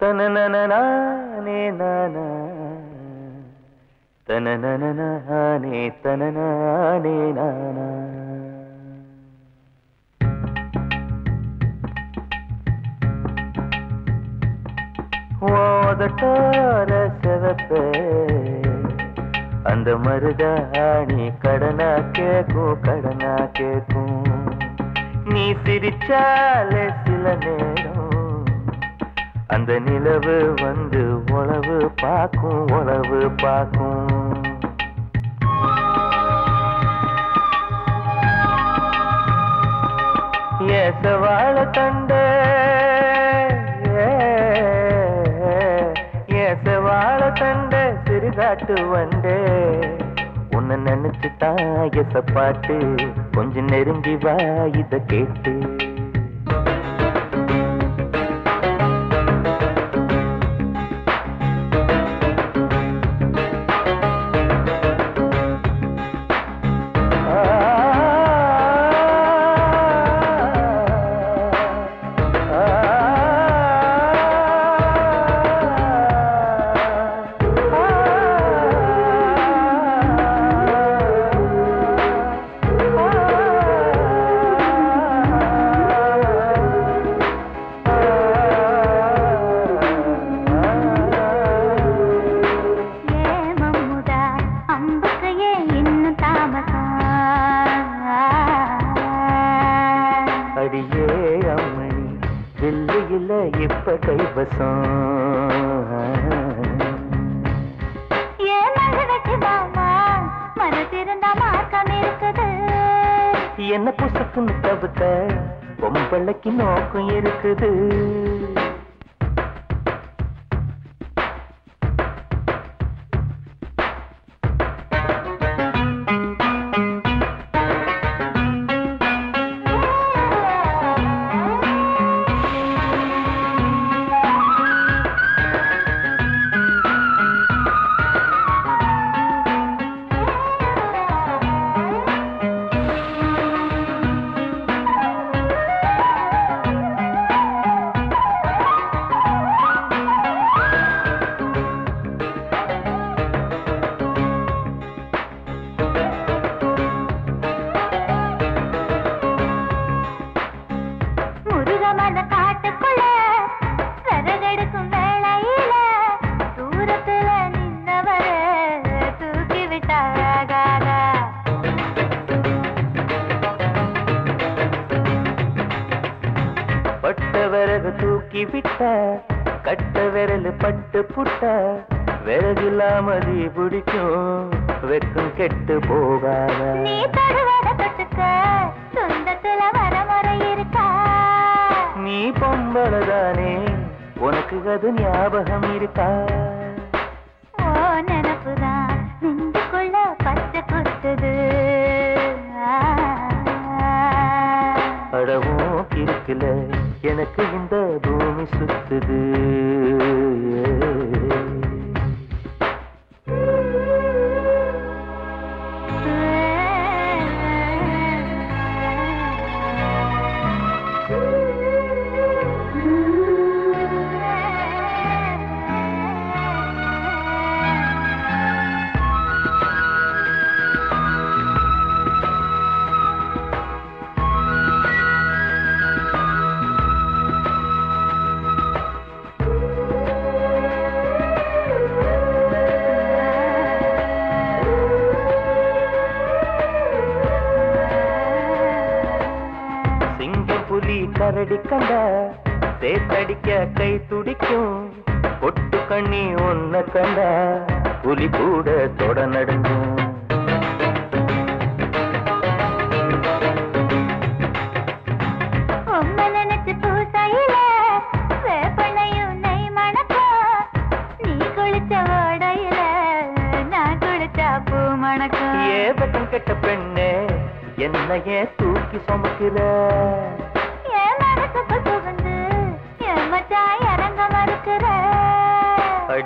तन न न ना ने ना ना तन न न ना ने तन न ने ना ना। வாதட்டால செவப்பே அந்த மருதாணி கடனா கேக்கும் கடனா கேக்கும் நீ சிரிச்சாலே சில நேரம் அந்த நிலவு வந்து உளவு பார்க்கும் உளவு பார்க்கும். ஏசவாள தண்டே ஏசவாள தண்டே சிறுகாட்டு வண்டே உன்னை நினைச்சு தாய சப்பாட்டு கொஞ்ச நெருங்கி வா இத கேட்டு.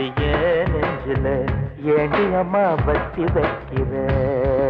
அடியே நெஞ்சில ஏண்டி அம்மா வத்தி வைக்கிற